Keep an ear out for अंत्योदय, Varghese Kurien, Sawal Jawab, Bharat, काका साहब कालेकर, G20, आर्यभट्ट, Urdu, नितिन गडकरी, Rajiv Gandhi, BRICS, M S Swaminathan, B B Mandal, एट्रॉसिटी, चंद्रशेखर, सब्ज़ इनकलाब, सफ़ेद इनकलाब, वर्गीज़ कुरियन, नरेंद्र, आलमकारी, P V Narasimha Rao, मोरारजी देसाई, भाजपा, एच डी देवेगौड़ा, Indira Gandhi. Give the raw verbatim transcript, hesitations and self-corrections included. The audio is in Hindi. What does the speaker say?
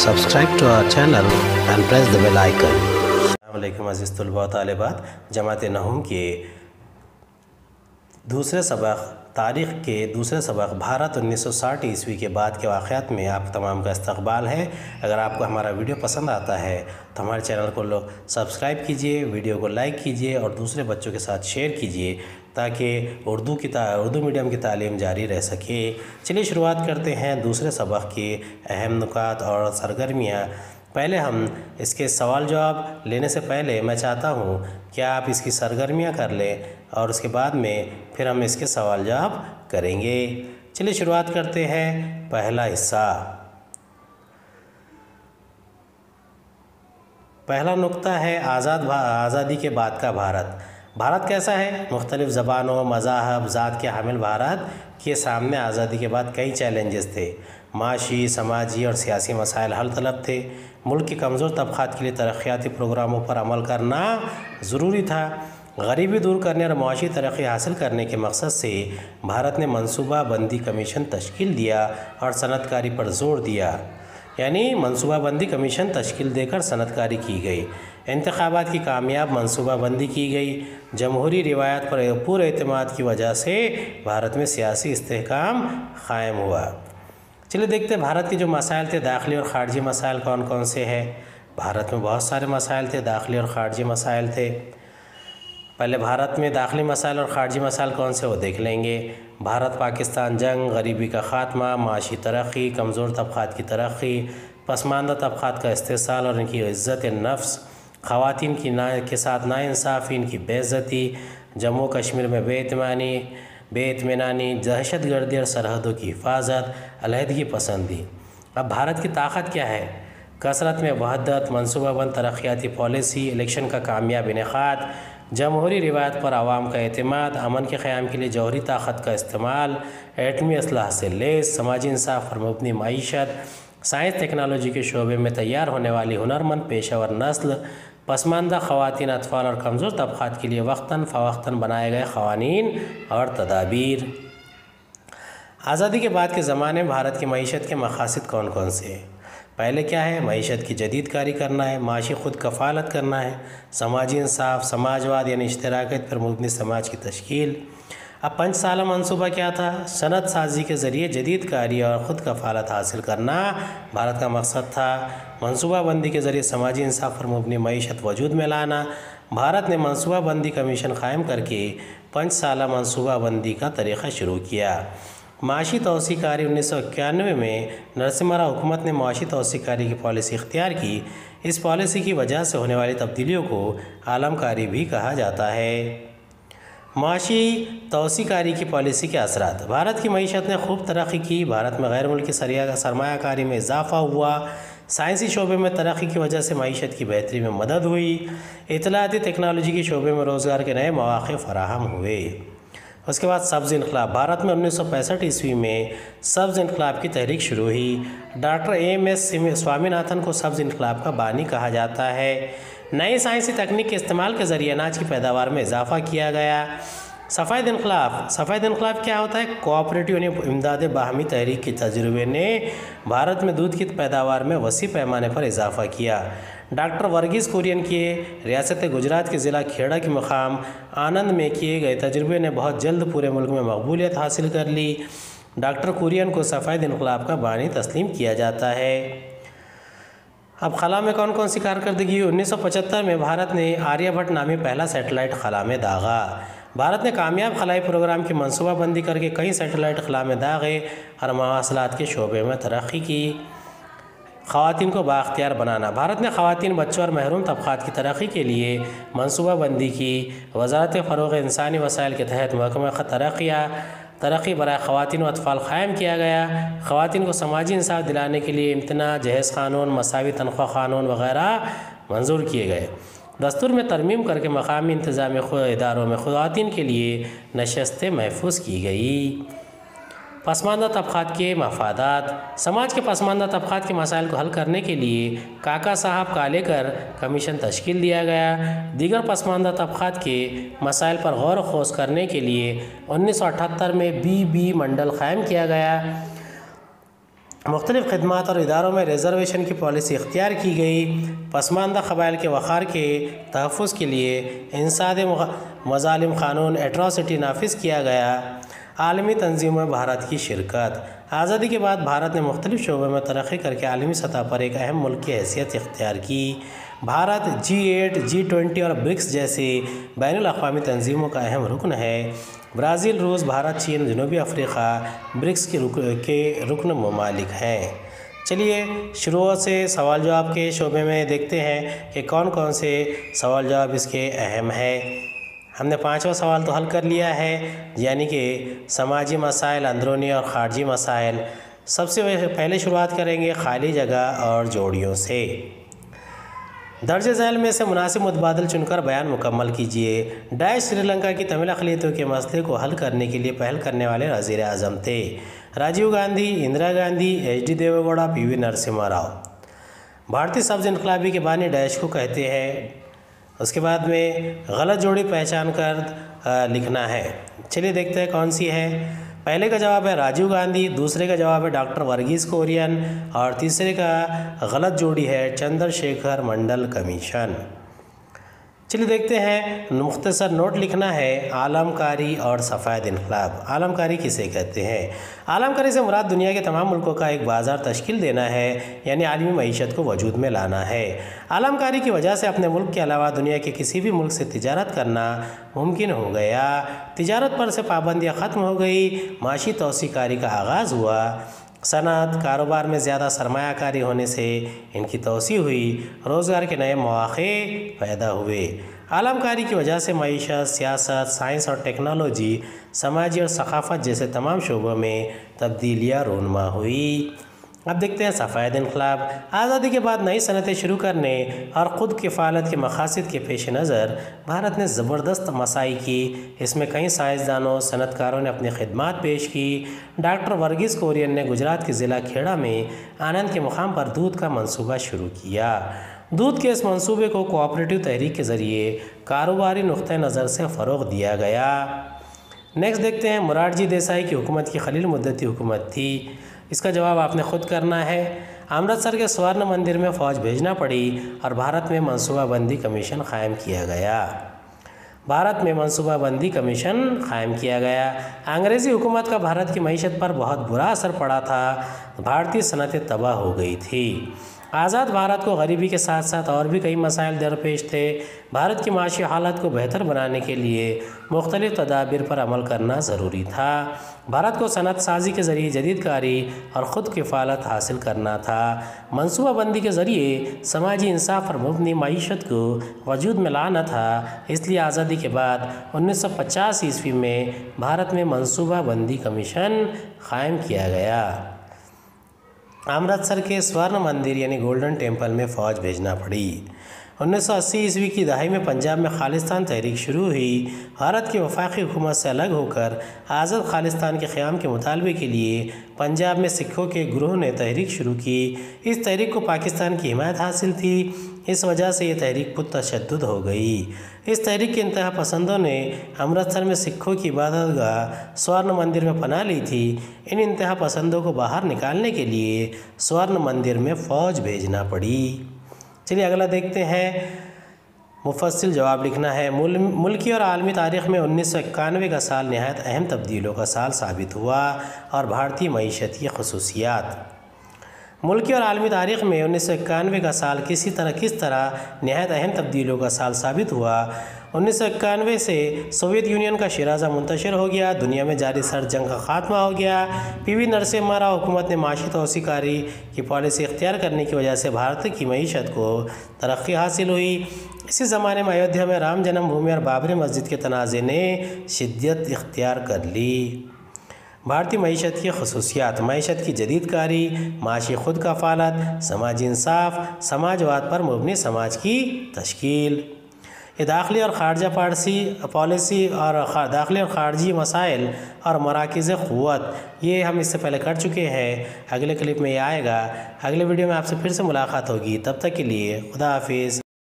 Subscribe to our channel and press the bell icon. अस्सलाम वालेकुम अज़ीज़ तुल्बा तालिबात। जमात नहम के दूसरे सबक तारीख़ के दूसरे सबक भारत उन्नीस सौ साठ ईस्वी के बाद के वाक़यात में आप तमाम का इस्तकबाल है। अगर आपको हमारा वीडियो पसंद आता है तो हमारे चैनल को लोग सब्सक्राइब कीजिए, वीडियो को लाइक कीजिए और दूसरे बच्चों के साथ शेयर कीजिए ताकि उर्दू की ता उर्दू मीडियम की तालीम जारी रह सके। चलिए शुरुआत करते हैं दूसरे सबक के अहम नुकात और सरगर्मियाँ। पहले हम इसके सवाल जवाब लेने से पहले मैं चाहता हूँ कि आप इसकी सरगर्मियाँ कर लें और उसके बाद में फिर हम इसके सवाल जवाब करेंगे। चलिए शुरुआत करते हैं। पहला हिस्सा, पहला नुक्ता है आज़ाद आज़ादी के बाद का भारत। भारत कैसा है? मुख्तलिफ़ ज़बानों, मज़ाहब, ज़ात के हामिल भारत के सामने आज़ादी के बाद कई चैलेंजेस थे। माशी, समाजी और सियासी मसाइल हल तलब थे। मुल्क के कमज़ोर तबक़ात के लिए तरक्याती प्रोग्रामों पर अमल करना ज़रूरी था। गरीबी दूर करने और माशी तरक्की हासिल करने के मकसद से भारत ने मनसूबा बंदी कमीशन तश्कील दिया और सनतकारी पर जोर दिया। यानी मनसूबाबंदी कमीशन तश्कील देकर सनतकारी की गई। इंतखाबात की कामयाब मनसूबाबंदी की गई। जमहूरी रिवायत पर पूरे एतमाद की वजह से भारत में सियासी इस्तेहकाम कायम हुआ। चलिए देखते हैं भारत के जो मसाइल थे दाखिली और ख़ारजी मसाइल कौन कौन से हैं। भारत में बहुत सारे मसाइल थे, दाखिली और ख़ारजी मसाइल थे। पहले भारत में दाखिली मसाइल और ख़ारजी मसाइल कौन से वो देख लेंगे। भारत पाकिस्तान जंग, गरीबी का ख़ात्मा, माशी तरक्की, कमज़ोर तबक़ात की तरक्की, पसमानदा तबक़ात का इस्तेहसाल और इनकी इज़्ज़त नफ्स, ख़वातीन की ना के साथ नाइंसाफ़ी, इनकी बेइज़्ज़ती, जम्मू कश्मीर में बेइतमानी बेइतमानी दहशत गर्दी और सरहदों की हिफाजत, अलहदगी पसंदी। अब भारत की ताकत क्या है? कसरत में वहदत, मनसूबाबंद तरक्याती पॉलिसी, इलेक्शन का कामयाब इनेकाद, जमहूरी रिवायत पर आवाम का एतमाद, अमन के क़याम के लिए जौहरी ताकत का इस्तेमाल, एटमी असलाह से लेस, समाजी इंसाफ पर मुबनी मईशत, साइंस टेक्नोलॉजी के शोबे में तैयार होने वाली हुनरमंद पेशावर नस्ल, पसमानदा ख़वातीन, अतफाल और कमज़ोर तबक़ात के लिए वक्तन फ़वक्तन बनाए गए क़वानीन और तदाबीर। आज़ादी के बाद के ज़माने में भारत की मईशत के मक़ासिद कौन कौन से हैं? पहले क्या है? मईशत की जदीद कारी करना है, माशी खुद कफालत करना है, समाजी इंसाफ, समाजवाद यानी इश्तराकत पर मुबनी समाज की तश्कील। अब पंच साला मनसूबा क्या था? सनत साजी के ज़रिए जदीद कारी और ख़ुद कफालत हासिल करना भारत का मकसद था। मनसूबाबंदी के ज़रिए समाजी इंसाफ पर मुबनी मईशत वजूद में लाना। भारत ने मनसूबाबंदी कमीशन कायम करके पंच साला मनसूबाबंदी का तरीक़ा शुरू किया। माशी तोसीकारी उन्नीस सौ इक्यानवे में नरसिम्हा राव हुकूमत ने माशी तोसीकारी की पॉलिसी इख्तियार की। इस पॉलिसी की वजह से होने वाली तब्दीलियों को आलमकारी भी कहा जाता है। माशी तोसीकारी की पॉलिसी के असरात। भारत की मईशत ने खूब तरक्की की। भारत में गैर मुल्की सरमायाकारी में इजाफ़ा हुआ। साइंसी शोबे में तरक्की की वजह से मईशत की बेहतरी में मदद हुई। इतलाती टेक्नोलॉजी के शोबे में रोज़गार के नए मौक़े फराहम हुए। उसके बाद सब्ज़ इनकलाब। भारत में उन्नीस सौ पैंसठ ईस्वी में सब्ज़ इनकलाब की तहरीक शुरू हुई। डॉक्टर एम एस स्वामीनाथन को सब्ज़ इनकलाब का बानी कहा जाता है। नई साइंसी तकनीक के इस्तेमाल के ज़रिए अनाज की पैदावार में इजाफा किया गया। सफ़ेद इनकलाब। सफ़ेद इनकलाब क्या होता है? कोऑपरेटिव यानी इमदाद बाहमी तहरीक के तजुर्बे ने भारत में दूध की पैदावार में वसी पैमाने पर इजाफा किया। डॉक्टर वर्गीज़ कुरियन के रियासत गुजरात के ज़िला खेड़ा के मुकाम आनंद में किए गए तजुर्बे ने बहुत जल्द पूरे मुल्क में मकबूलियत हासिल कर ली। डॉक्टर कुरियन को सफ़ेद इनकलाब का बानी तस्लीम किया जाता है। अब खला में कौन कौन सी कारकर्दगी हुई? उन्नीस सौ पचहत्तर में भारत ने आर्यभट्ट नामी पहला सेटेलाइट खला में दागा। भारत ने कामयाब खलाई प्रोग्राम की मनसूबाबंदी करके कई सेटेलाइट खला में दागे और मवासलात के शोबे में तरक्की की। ख़वातीन को बाख्तियार बनाना। भारत ने ख़वातीन, बच्चों और महरूम तबक़ात की तरक्की के लिए मनसूबाबंदी की। वज़ारत फ़रोग़ इंसानी वसाइल के तहत महकमा तरक्किया तरक्की बराए ख़वातीन व अतफ़ाल क़ायम किया गया। ख़वातीन को समाजी इंसाफ़ दिलाने के लिए इम्तना, जहेज़ क़ानून, मसावी तनख्वाह क़ानून वगैरह मंजूर किए गए। दस्तूर में तरमीम करके मकामी इंतज़ामी इदारों में ख़वातीन के लिए नशस्तें महफूज की गई। पसमानदा तबक़ात के मफादात। समाज के पसमानदा तबक़ात के मसाइल को हल करने के लिए काका साहब कालेकर कमीशन तश्कील दिया गया। दीगर पसमानदा तबक़ात के मसाइल पर गौर खोज करने के लिए उन्नीस सौ अठहत्तर में बी बी मंडल कायम किया गया। मुख्तलिफ़ खदमात और इदारों में रिज़र्वेशन की पॉलिसी इख्तियार की गई। पसमानदा कबाइल के वक़ार के तहफ़्फ़ुज़ के लिए इंसाद मज़ालिम क़ानून एट्रॉसिटी नाफिज़ किया गया। आलमी तंजीम में भारत की शिरकत। आज़ादी के बाद भारत ने मुख्तलिफ़ शोबों में तरक्की करके आलमी सतह पर एक अहम मुल्क की हैसियत इख्तियार की। Bharat G eight, G twenty और ब्रिक्स जैसी बैनुल अक़वामी तंजीमों का अहम रुकन है। ब्राज़ील, रूस, भारत, चीन, जनूबी अफ्रीका ब्रिक्स के रुक के रुकन ममालिक हैं। चलिए शुरू से सवाल जवाब के शोबे में देखते हैं कि कौन कौन से सवाल जवाब इसके अहम हैं। हमने पाँचवा सवाल तो हल कर लिया है, यानी कि समाजी मसाइल, अंदरूनी और ख़ारजी मसाइल। सबसे पहले शुरुआत करेंगे खाली जगह और जोड़ियों से। दर्ज झैल में से मुनासिब मुतबादल चुनकर बयान मुकम्मल कीजिए। डैश श्रीलंका की तमिल अखिलियतों के मसले को हल करने के लिए पहल करने वाले वज़ीर आज़म थे। Rajiv Gandhi, Indira Gandhi, एच डी देवेगौड़ा, P V Narasimha Rao. भारतीय सब्ज़ इनकलाबी के बानी डैश को कहते हैं। उसके बाद में गलत जोड़ी पहचान कर लिखना है। चलिए देखते हैं कौन सी है। पहले का जवाब है राजीव गांधी, दूसरे का जवाब है डॉक्टर वर्गीस कुरियन और तीसरे का गलत जोड़ी है चंद्रशेखर मंडल कमीशन। चलिए देखते हैं, मुख्तसर नोट लिखना है। आलमकारी और सफ़ेद इनकलाब। आलमकारी किसे कहते हैं? आलमकारी से मुराद दुनिया के तमाम मुल्कों का एक बाज़ार तश्कील देना है, यानी आलमी मईशत को वजूद में लाना है। आलमकारी की वजह से अपने मुल्क के अलावा दुनिया के किसी भी मुल्क से तिजारत करना मुमकिन हो गया। तिजारत पर से पाबंदियाँ ख़त्म हो गई, माशी तोसीकारी का आगाज़ हुआ। सनत कारोबार में ज़्यादा सरमायाकारी होने से इनकी तोसी हुई, रोज़गार के नए मौक़े पैदा हुए। आलमकारी की वजह से मईशत, सियासत, साइंस और टेक्नोलॉजी, समाजी और सखाफत जैसे तमाम शोबों में तब्दीलियाँ रोनमा हुई। अब देखते हैं सफ़ेद इनकलाब। आज़ादी के बाद नई सनतें शुरू करने और ख़ुद किफ़ालत के मक़ासद के पेश नज़र भारत ने ज़बरदस्त मसाई की। इसमें कई साइंसदानों, सनतकारों ने अपनी खिदमत पेश की। डॉक्टर वर्गीस कुरियन ने गुजरात के ज़िला खेड़ा में आनंद के मुकाम पर दूध का मंसूबा शुरू किया। दूध के इस मंसूबे को कोऑपरेटिव तहरीक के ज़रिए कारोबारी नुक़्ते नज़र से फ़रोग़ दिया गया। नेक्स्ट देखते हैं, मोरारजी देसाई की हुकूमत की खलील मुद्दती हुकूमत थी। इसका जवाब आपने ख़ुद करना है। अमृतसर के स्वर्ण मंदिर में फ़ौज भेजना पड़ी और भारत में मनसूबाबंदी कमीशन कायम किया गया। भारत में मनसूबाबंदी कमीशन कायम किया गया। अंग्रेज़ी हुकूमत का भारत की मईशत पर बहुत बुरा असर पड़ा था। भारतीय सनतें तबाह हो गई थी। आज़ाद भारत को गरीबी के साथ साथ और भी कई मसाइल दरपेश थे। भारत की माशी हालत को बेहतर बनाने के लिए मुख्तलिफ़ तदाबीर पर अमल करना ज़रूरी था। भारत को सनत साजी के ज़रिए जदीदकारी और ख़ुद किफ़ालत हासिल करना था। मनसूबाबंदी के ज़रिए समाजी इंसाफ और मुबनी मईशत को वजूद में लाना था। इसलिए आज़ादी के बाद उन्नीस सौ पचास ईस्वी में भारत में मनसूबाबंदी कमीशन कायम किया गया। अमृतसर के स्वर्ण मंदिर यानी गोल्डन टेम्पल में फ़ौज भेजना पड़ी। उन्नीस सौ अस्सी ईस्वी की दहाई में पंजाब में खालिस्तान तहरीक शुरू हुई। भारत की वफाकी हुकूमत से अलग होकर आज़ाद खालिस्तान के क़याम के मुतालबे के लिए पंजाब में सिखों के ग्रोह ने तहरीक शुरू की। इस तहरीक को पाकिस्तान की हिमायत हासिल थी। इस वजह से यह तहरीक पुरतशद्दुद हो गई। इस तहरीक के इंतहा पसंदों ने अमृतसर में सिखों की इबादतगाह स्वर्ण मंदिर में पनाह ली थी। इन इंतहा पसंदों को बाहर निकालने के लिए स्वर्ण मंदिर में फ़ौज भेजना पड़ी। चलिए अगला देखते हैं, मुफस्सिल जवाब लिखना है। मुल, मुल्की और आलमी तारीख़ में उन्नीस सौ इक्यानवे का साल नहायत अहम तब्दीलों का साल साबित हुआ और भारतीय मईशत की खसूसियात। मुल्की और आलमी तारीख़ में उन्नीस सौ इक्यानवे का साल किसी तरह किस तरह नहायत अहम तब्दीलों का साल साबित हुआ। उन्नीस सौ इक्यानवे से सोवियत यूनियन का शराजा मुंतशिर हो गया। दुनिया में जारी सर्द जंग का खात्मा हो गया। पी वी नरसिम्हा राव हुकूमत ने माशी तोसीकारी की पॉलिसी इख्तियार करने की वजह से भारत की मईशत को तरक्की हासिल हुई। इसी ज़माने में अयोध्या में राम जन्मभूमि और बाबरी मस्जिद के तनाज़े ने शिद्दत इख्तियार कर ली। भारतीय मईशत की खसूसियात, मईशत की जदीदकारी, माशी खुद कफालत, समाजी इंसाफ, समाजवाद पर मुबनी समाज की तश्कील। ये दाखिली और खारजा पारसी पॉलिसी और दाखिली और खारजी मसाइल और मराकज़ क़ुव्वत, ये हम इससे पहले कर चुके हैं। अगले क्लिप में ये आएगा। अगले वीडियो में आपसे फिर से मुलाकात होगी। तब तक के लिए खुदा हाफिज़।